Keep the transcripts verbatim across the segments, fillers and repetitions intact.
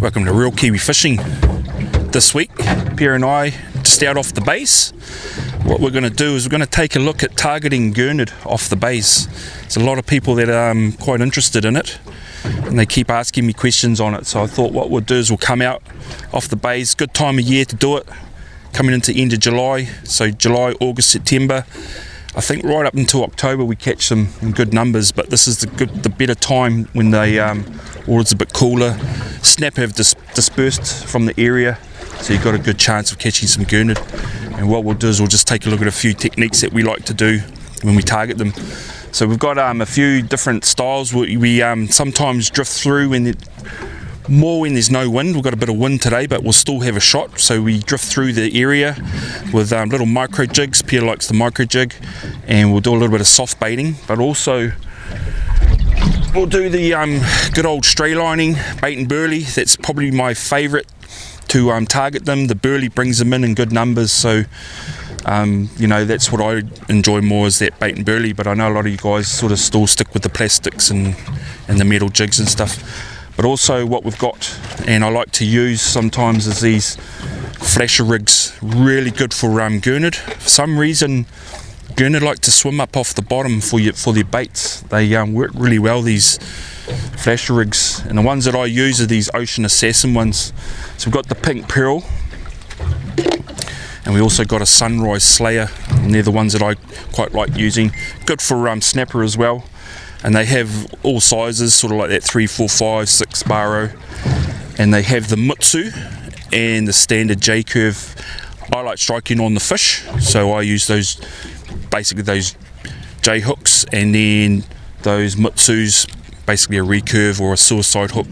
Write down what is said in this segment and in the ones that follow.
Welcome to Real Kiwi Fishing. This week, Pierre and I just out off the bays. What we're going to do is we're going to take a look at targeting gurnard off the bays. There's a lot of people that are um, quite interested in it, and they keep asking me questions on it. So I thought what we'll do is we'll come out off the bays. Good time of year to do it. Coming into end of July, so July, August, September. I think right up until October we catch some good numbers, but this is the good, the better time when the um, water's a bit cooler. Snap have dis dispersed from the area, so you've got a good chance of catching some gurnard. And what we'll do is we'll just take a look at a few techniques that we like to do when we target them. So we've got um, a few different styles. We, we um, sometimes drift through when it, more when there's no wind. We've got a bit of wind today, but we'll still have a shot. So we drift through the area with um, little micro jigs. Pierre likes the micro jig, and we'll do a little bit of soft baiting, but also we'll do the um, good old stray lining, bait and burley. That's probably my favorite to um, target them. The burley brings them in in good numbers, so um, you know, that's what I enjoy more, is that bait and burley. But I know a lot of you guys sort of still stick with the plastics and, and the metal jigs and stuff. But also what we've got, and I like to use sometimes, is these flasher rigs. Really good for um, gurnard. For some reason, gurnard like to swim up off the bottom for your, for their baits. They um, work really well, these flasher rigs. And the ones that I use are these Ocean Assassin ones. So we've got the Pink Pearl, and we also got a Sunrise Slayer, and they're the ones that I quite like using. Good for um, snapper as well. And they have all sizes, sort of like that three, four, five, six barrow. And they have the mutsu and the standard J curve. I like striking on the fish, so I use those, basically those J hooks, and then those mutsus, basically a recurve or a suicide hook.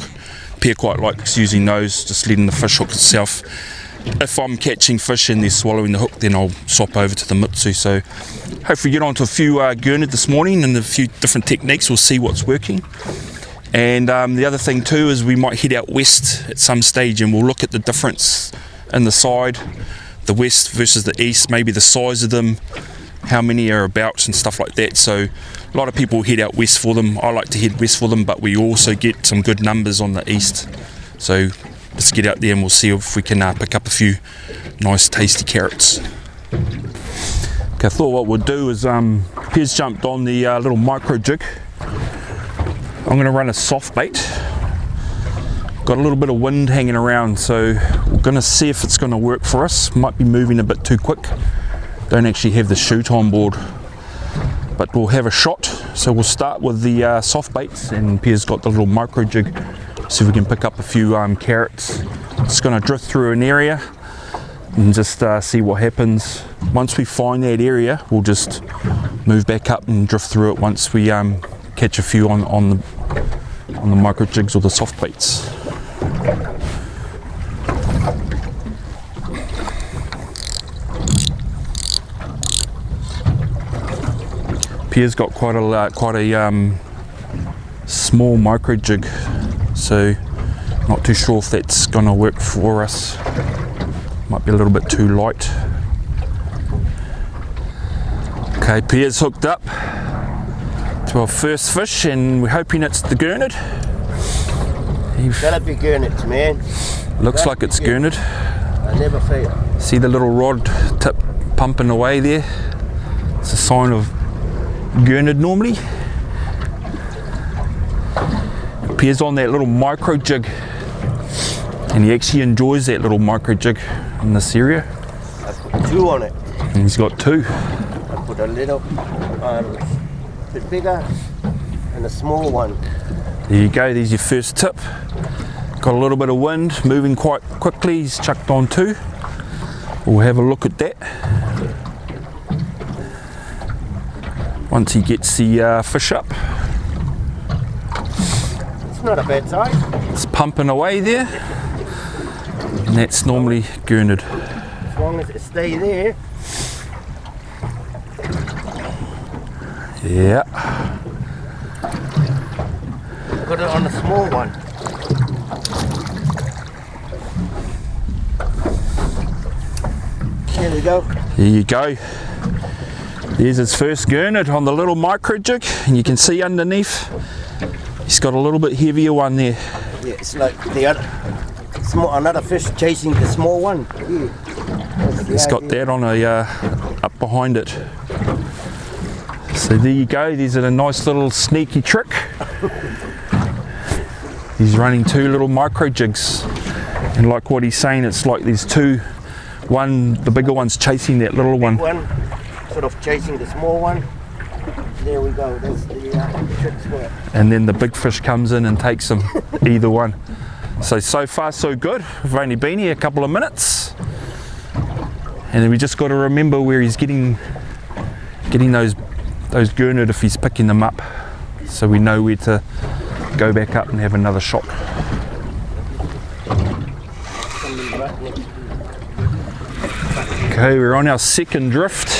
Pierre quite likes using those, just letting the fish hook itself. If I'm catching fish and they're swallowing the hook, then I'll swap over to the mutsu. So hopefully get on to a few uh, gurnard this morning and a few different techniques. We'll see what's working. And um, the other thing too is we might head out west at some stage, and we'll look at the difference in the side, the west versus the east, maybe the size of them, how many are about and stuff like that. So a lot of people head out west for them. I like to head west for them, but we also get some good numbers on the east. So let's get out there and we'll see if we can uh, pick up a few nice tasty carrots. Okay, I thought what we'll do is, um, Pierre's jumped on the uh, little micro jig. I'm gonna run a soft bait. Got a little bit of wind hanging around, so we're gonna see if it's gonna work for us. Might be moving a bit too quick. Don't actually have the chute on board, but we'll have a shot. So we'll start with the uh, soft baits, and Pierre's got the little micro jig. See if we can pick up a few um, carrots. Just going to drift through an area and just uh, see what happens. Once we find that area, we'll just move back up and drift through it once we um, catch a few on, on the on the micro jigs or the soft baits. Pierre's got quite a uh, quite a um, small micro jig, so not too sure if that's going to work for us. Might be a little bit too light. Okay, Pierre's hooked up to our first fish, and we're hoping it's the gurnard. That'll be gurnards, man. Looks like it's gurnard. I never fail. See the little rod tip pumping away there? It's a sign of gurnard normally. Pierre's on that little micro jig, and he actually enjoys that little micro jig in this area. I put two on it. And he's got two. I put a little, um, bit bigger and a small one. There you go, there's your first tip. Got a little bit of wind, moving quite quickly, he's chucked on two. We'll have a look at that once he gets the uh, fish up. Not a bad size. It's pumping away there, and that's normally gurnard. As long as it stays there. Yeah. I got it on a small one. There we go. There you go. There's his first gurnard on the little micro jig, and you can see underneath. He's got a little bit heavier one there. Yeah, it's like the other, small, another fish chasing the small one. Yeah. It's got that on a uh, up behind it. So there you go. These are a nice little sneaky trick. He's running two little micro jigs, and like what he's saying, it's like there's two. One, the bigger one's chasing that little one. one. Sort of chasing the small one. There we go. That's the uh, tricks work. And then the big fish comes in and takes them. Either one. So so far so good. We've only been here a couple of minutes, and then we just got to remember where he's getting getting those those gurnard if he's picking them up, so we know where to go back up and have another shot. Okay, we're on our second drift.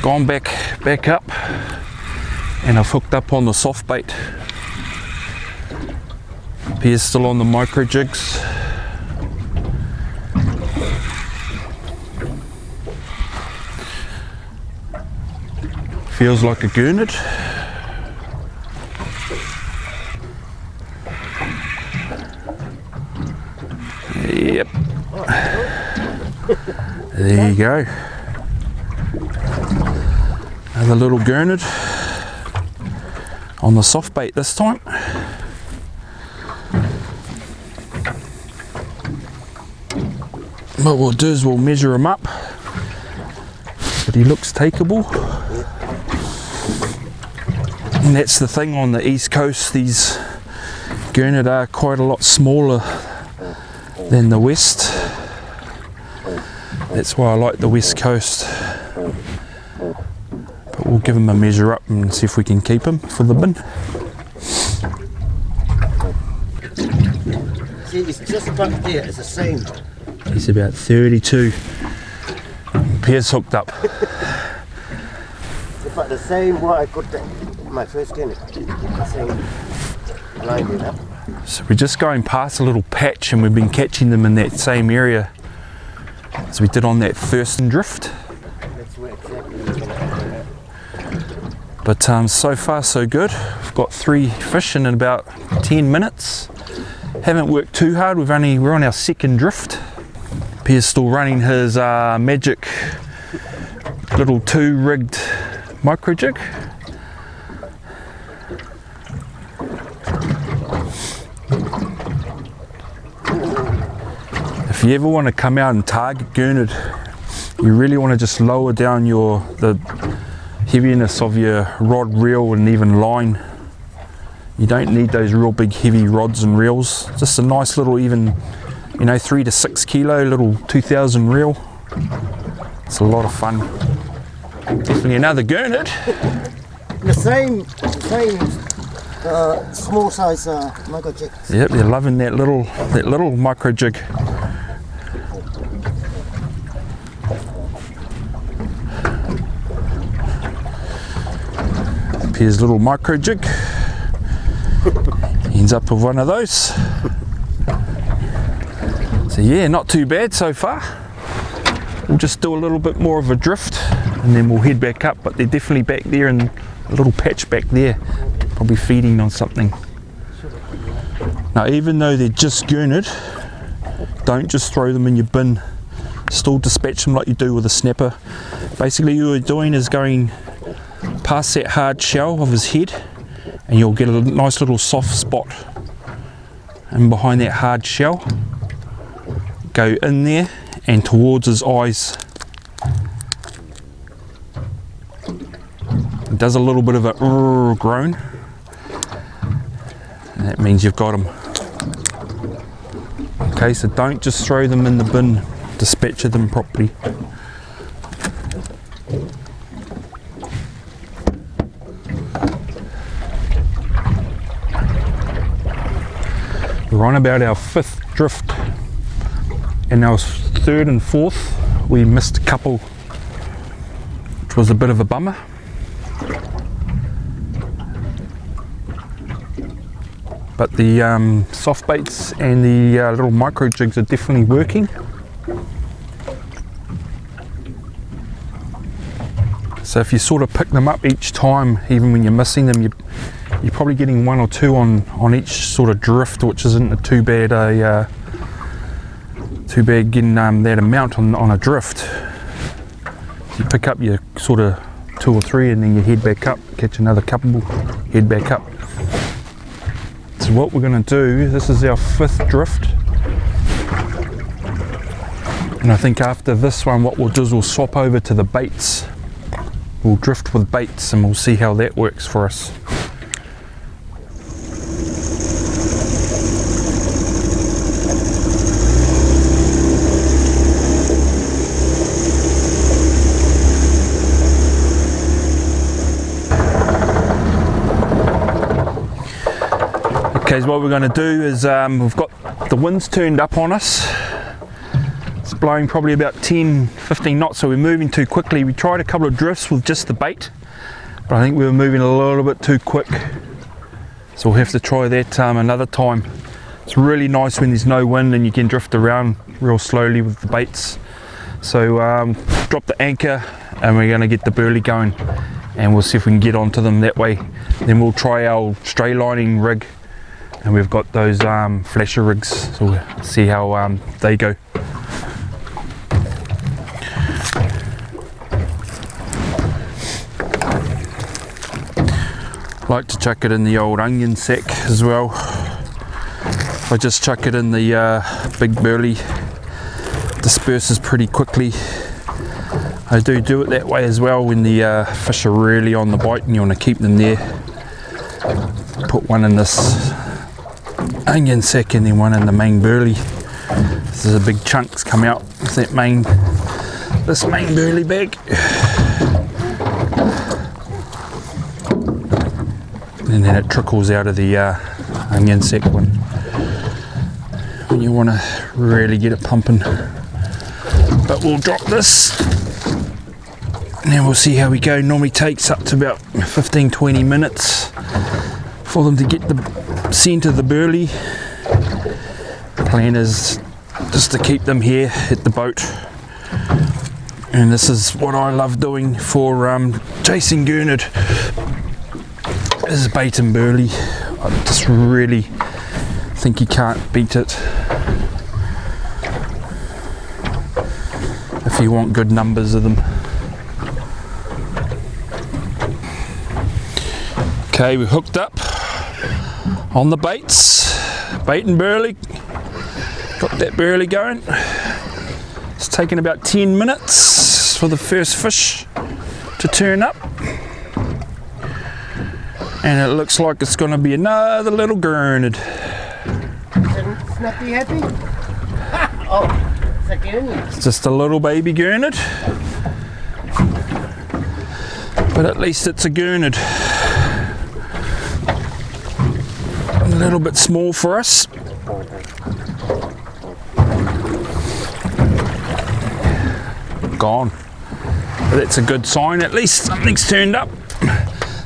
Gone back back up, and I've hooked up on the soft bait. Pierre's still on the micro jigs. Feels like a gurnard. Yep. There you go. Another little gurnard on the soft bait this time. What we'll do is we'll measure him up, but he looks takeable. And that's the thing on the East Coast, these gurnard are quite a lot smaller than the West. That's why I like the West Coast. But we'll give him a measure up and see if we can keep him for the bin. See, it's just about there, it's the same. He's about thirty-two. Pierre's hooked up. It's about the same what I got my first game. The same line it up. So we're just going past a little patch, and we've been catching them in that same area as we did on that first drift. That's where exactly. But um, so far so good. We've got three fish in about ten minutes. Haven't worked too hard. We've only we're on our second drift. Pierre's still running his uh, magic little two-rigged micro jig. If you ever want to come out and target gurnard, you really want to just lower down your the heaviness of your rod, reel and even line. You don't need those real big heavy rods and reels, just a nice little even, you know, three to six kilo little two thousand reel. It's a lot of fun. Definitely another gurnard. The same, same. Uh, small size uh, micro jig. Yep, they're loving that little that little micro jig. Pierre's little micro jig ends up with one of those. So yeah, not too bad so far. We'll just do a little bit more of a drift, and then we'll head back up. But they're definitely back there in a little patch back there. Probably feeding on something. Now, even though they're just gurnard, don't just throw them in your bin. Still dispatch them like you do with a snapper. Basically, what you're doing is going past that hard shell of his head, and you'll get a nice little soft spot. And behind that hard shell, go in there and towards his eyes. It does a little bit of a uh, groan. And that means you've got them. Okay, so don't just throw them in the bin, dispatch them properly. We're on about our fifth drift, and our third and fourth we missed a couple, which was a bit of a bummer. But the um, soft baits and the uh, little micro jigs are definitely working. So if you sort of pick them up each time, even when you're missing them, you you're probably getting one or two on on each sort of drift, which isn't a too bad a uh, too bad getting um, that amount on, on a drift. You pick up your sort of two or three and then you head back up, catch another couple, head back up. So what we're going to do, this is our fifth drift, and I think after this one what we'll do is we'll swap over to the baits. We'll drift with baits and we'll see how that works for us. Okay, so what we're going to do is um, we've got the winds turned up on us. It's blowing probably about ten fifteen knots, so we're moving too quickly. We tried a couple of drifts with just the bait, but I think we were moving a little bit too quick, so we'll have to try that um, another time. It's really nice when there's no wind and you can drift around real slowly with the baits. So um, drop the anchor and we're going to get the burley going, and we'll see if we can get onto them that way. Then we'll try our stray lining rig, and we've got those um, flasher rigs, so we'll see how um, they go. Like to chuck it in the old onion sack as well. I just chuck it in the uh, big burley, disperses pretty quickly. I do do it that way as well when the uh, fish are really on the bite and you want to keep them there. Put one in this onion sack and then one in the main burley. This is a big chunks come out with that main, this main burley bag, and then it trickles out of the uh, onion sack when when you want to really get it pumping. But we'll drop this and then we'll see how we go. Normally takes up to about fifteen to twenty minutes for them to get the centre of the burley. Plan is just to keep them here at the boat, and this is what I love doing for um, chasing gurnard, is bait and burley. I just really think you can't beat it if you want good numbers of them. Okay, we're hooked up on the baits, bait and burley. Got that burley going. It's taken about ten minutes for the first fish to turn up, and it looks like it's going to be another little gurnard. Snuffy happy? Oh, it's a gurnard. It's just a little baby gurnard, but at least it's a gurnard. A little bit small for us. Gone. But that's a good sign, at least something's turned up.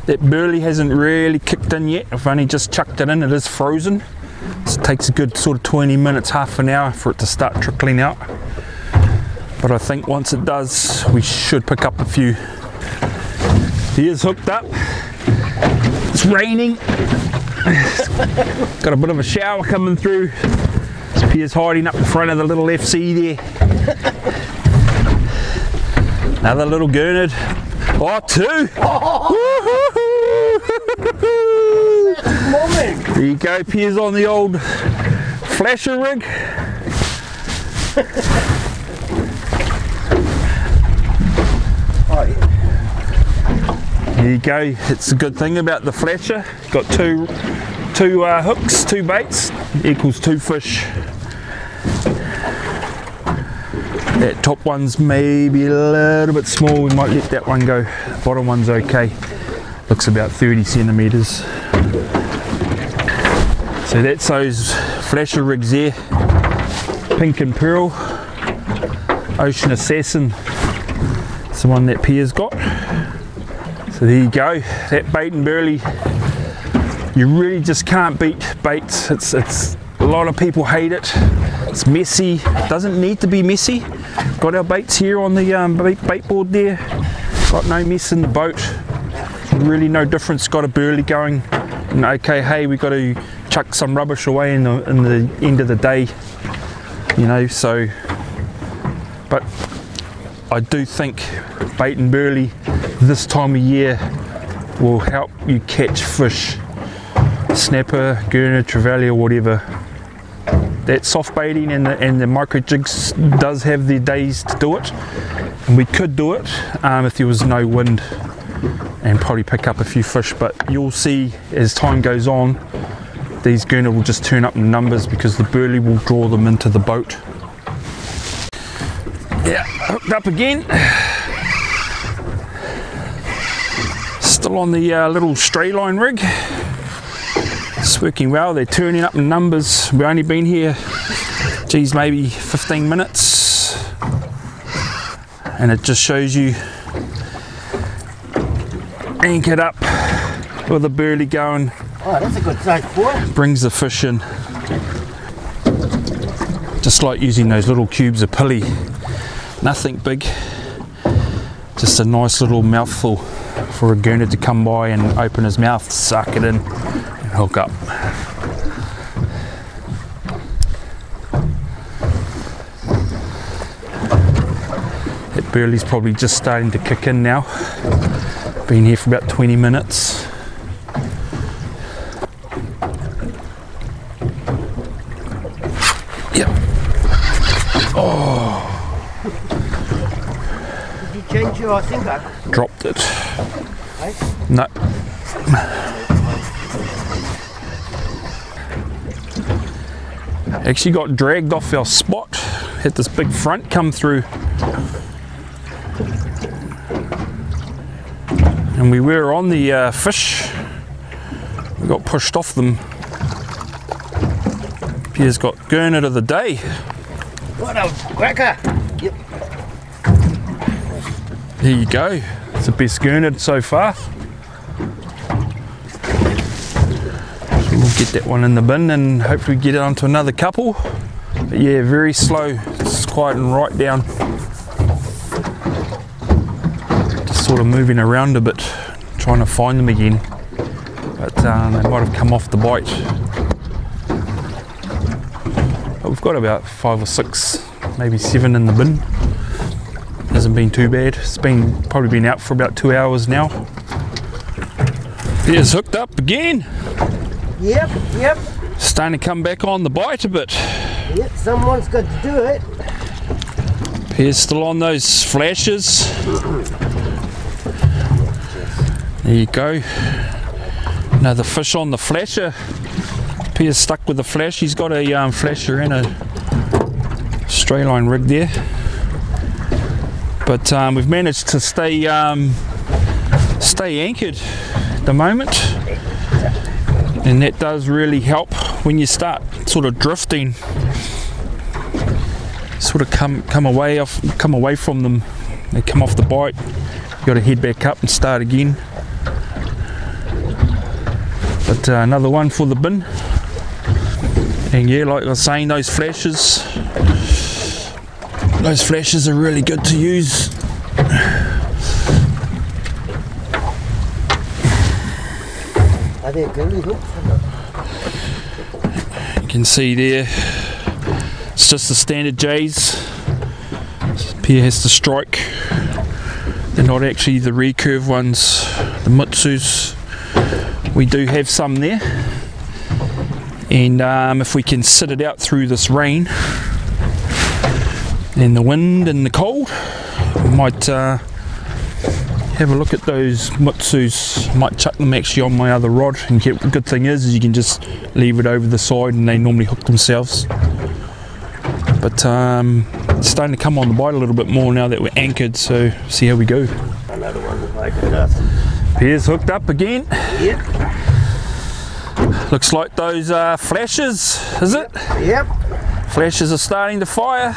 That burley hasn't really kicked in yet. I've only just chucked it in, it is frozen. So it takes a good sort of twenty minutes, half an hour for it to start trickling out. But I think once it does, we should pick up a few. He is hooked up. It's raining. Got a bit of a shower coming through. Pierre's hiding up the front of the little F C there. Another little gurnard. Oh, two! Oh. There you go, Pierre's on the old flasher rig. Oh, yeah. There you go. It's a good thing about the flasher. Got two, two uh, hooks, two baits equals two fish. That top one's maybe a little bit small. We might let that one go. The bottom one's okay. Looks about thirty centimeters. So that's those flasher rigs there. Pink and Pearl, Ocean Assassin. It's the one that Pierre's got. So there you go, that bait and burley. You really just can't beat baits. It's, it's a lot of people hate it. It's messy. It doesn't need to be messy. Got our baits here on the um, bait board there. Got no mess in the boat. Really no difference. Got a burley going. and okay, hey, we got to chuck some rubbish away in the, in the end of the day, you know. So, but I do think bait and burley this time of year will help you catch fish, snapper, gurnard, trevally, or whatever. That soft baiting and the, and the micro jigs does have their days to do it, and we could do it um, if there was no wind, and probably pick up a few fish. But you'll see as time goes on, these gurnard will just turn up in numbers because the burley will draw them into the boat. Yeah, hooked up again. Still on the uh, little stray line rig. It's working well, they're turning up in numbers. We've only been here, geez, maybe fifteen minutes. And it just shows you anchored up with the burley going. Oh, that's a good take for it. Brings the fish in. Just like using those little cubes of pili. Nothing big, just a nice little mouthful for a gurnard to come by and open his mouth, suck it in, and hook up. That burley's probably just starting to kick in now. Been here for about twenty minutes. Yep. Oh. Did you change your sinker? Dropped it. Hey? No. Actually got dragged off our spot. Had this big front come through. And we were on the uh, fish. We got pushed off them. Pierre's got gurnard of the day. What a cracker! Yep. There you go, it's the best gurnard so far. So we'll get that one in the bin and hopefully get it onto another couple. But yeah, very slow, it's quieting right down. Just sort of moving around a bit, trying to find them again. But um, they might have come off the bite. But we've got about five or six, maybe seven in the bin. Hasn't been too bad. It's been probably been out for about two hours now. It's hooked up again. Yep, yep. Starting to come back on the bite a bit. Yep, someone's got to do it. Pierre's still on those flashes. There you go. Another fish on the flasher. Pierre's stuck with the flash. He's got a um, flasher and a stray line rig there. But um, we've managed to stay um, stay anchored at the moment, and that does really help when you start sort of drifting, sort of come come away off come away from them. They come off the bite, you got to head back up and start again. But uh, another one for the bin, and yeah, like I was saying, those flashes. Those flashes are really good to use. Are they gurley hooks? You can see there, it's just the standard J's. Pierre has to strike. They're not actually the recurve ones, the Mitsus. We do have some there. And um, if we can sit it out through this rain, and the wind and the cold, we might uh, have a look at those Mitsus. Might chuck them actually on my other rod, and get, the good thing is, is you can just leave it over the side and they normally hook themselves. But um, it's starting to come on the bite a little bit more now that we're anchored, so see how we go. Another one will make it up. Pierre's hooked up again. Yep. Looks like those uh, flashes, is it? Yep. Flashes are starting to fire.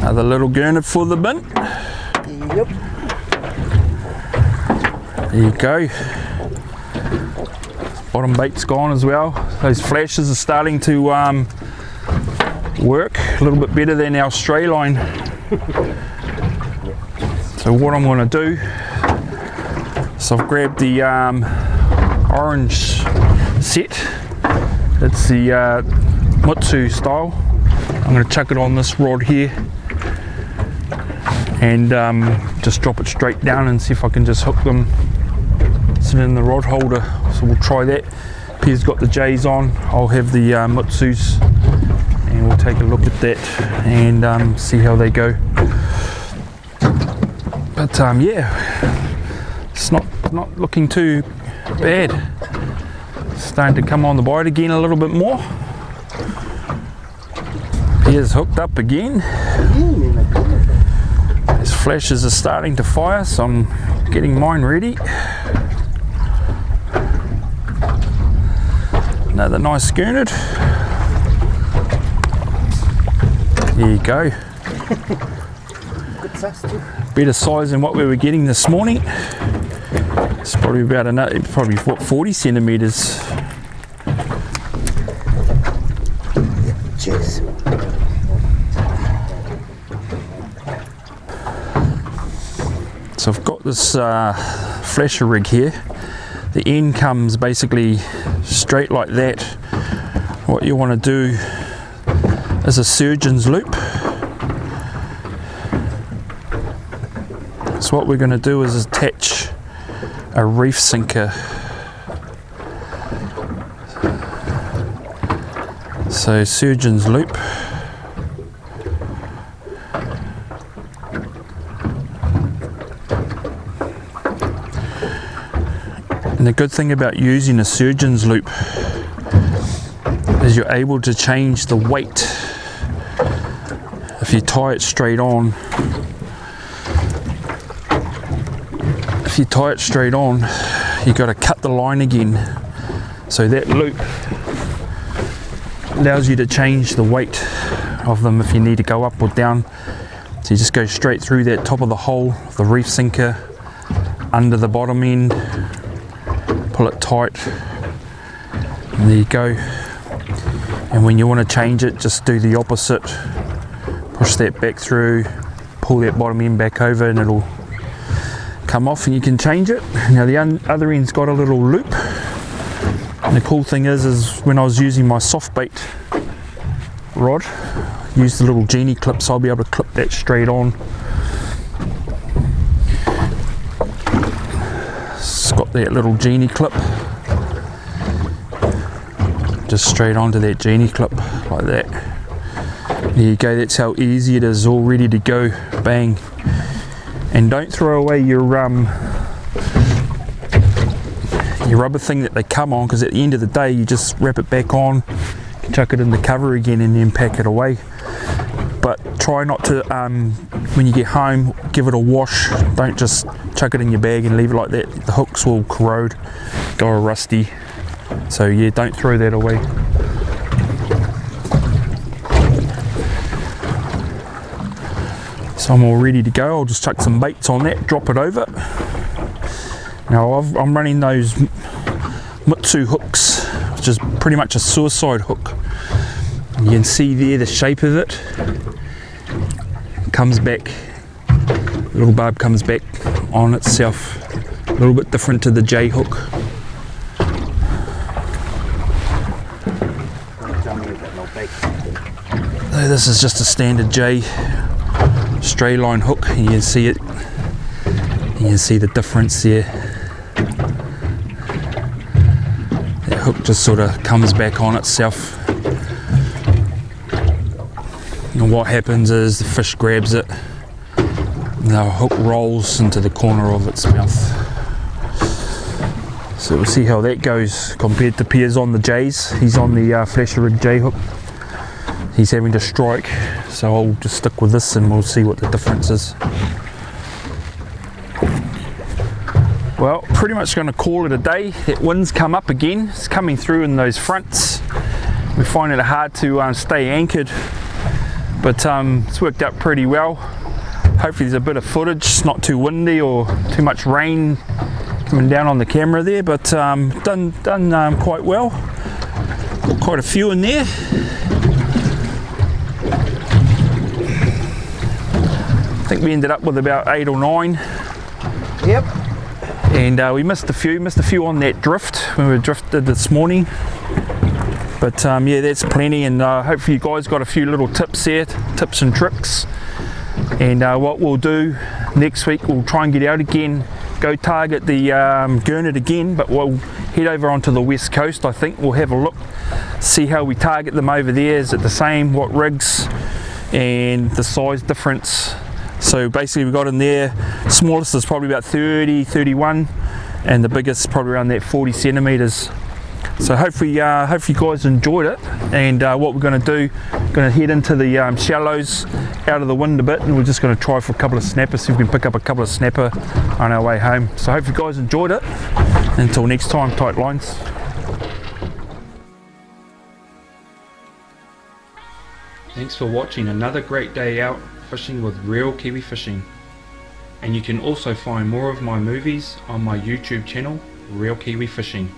Another little gurnard for the bin. Yep. There you go. Bottom bait's gone as well. Those flashes are starting to um, work a little bit better than our stray line. So what I'm going to do So I've grabbed the um, orange set. It's the uh, Mutsu style. I'm going to chuck it on this rod here and um, just drop it straight down and see if I can just hook them sitting in the rod holder. So we'll try that. Pea's got the J's on, I'll have the uh, Mutsus, and we'll take a look at that and um, see how they go. But um, yeah, it's not, not looking too bad. Starting to come on the bite again a little bit more. Pea's hooked up again. His flashes are starting to fire, so I'm getting mine ready. Another nice gurnard. There you go. Good size too. Better size than what we were getting this morning. It's probably about another, probably what, forty centimeters. Cheers. So I've got this uh, flasher rig here. The end comes basically straight like that. What you want to do is a surgeon's loop. So what we're going to do is attach a reef sinker. So surgeon's loop. And the good thing about using a surgeon's loop is you're able to change the weight. If you tie it straight on, if you tie it straight on, you've got to cut the line again. So that loop allows you to change the weight of them if you need to go up or down. So you just go straight through that top of the hole, the reef sinker, under the bottom end, pull it tight, and there you go. And when you want to change it, just do the opposite. Push that back through, pull that bottom end back over, and it'll come off and you can change it. Now the other end's got a little loop, and the cool thing is is when I was using my soft bait rod, use the little genie clip, so I'll be able to clip that straight on. Got that little genie clip, just straight onto that genie clip like that. There you go, that's how easy it is, all ready to go, bang. And don't throw away your um your rubber thing that they come on, because at the end of the day you just wrap it back on, chuck it in the cover again and then pack it away. But try not to, um, when you get home, give it a wash. Don't just chuck it in your bag and leave it like that. The hooks will corrode, go rusty. So yeah, don't throw that away. So I'm all ready to go. I'll just chuck some baits on that, drop it over. Now I've, I'm running those Mutsu hooks, which is pretty much a suicide hook. You can see there the shape of it. Comes back, little barb comes back on itself, a little bit different to the J hook. So this is just a standard J stray line hook, and you can see it, you can see the difference there. That hook just sort of comes back on itself. And what happens is the fish grabs it and the hook rolls into the corner of its mouth. So we'll see how that goes compared to Pierre's on the J's. He's on the uh, flasher rig J hook. He's having to strike, so I'll just stick with this and we'll see what the difference is. Well, pretty much going to call it a day. That wind's come up again. It's coming through in those fronts. We find it hard to um, stay anchored. But um, it's worked out pretty well. Hopefully there's a bit of footage, it's not too windy or too much rain coming down on the camera there, but um, done, done um, quite well. Got quite a few in there. I think we ended up with about eight or nine. Yep. and uh, we missed a few, missed a few on that drift when we drifted this morning. But um, yeah, that's plenty, and uh, hopefully you guys got a few little tips there, tips and tricks. And uh, what we'll do next week, we'll try and get out again, go target the um, gurnard again, but we'll head over onto the west coast. I think we'll have a look, see how we target them over there. Is it the same? What rigs and the size difference? So basically we got in there, smallest is probably about thirty, thirty-one, and the biggest probably around that forty centimeters. So hopefully, uh, hopefully you guys enjoyed it, and uh, what we're going to do, going to head into the um, shallows, out of the wind a bit, and we're just going to try for a couple of snappers, see if we can pick up a couple of snapper on our way home. So hopefully you guys enjoyed it. Until next time, tight lines. Thanks for watching another great day out fishing with Real Kiwi Fishing. And you can also find more of my movies on my YouTube channel, Real Kiwi Fishing.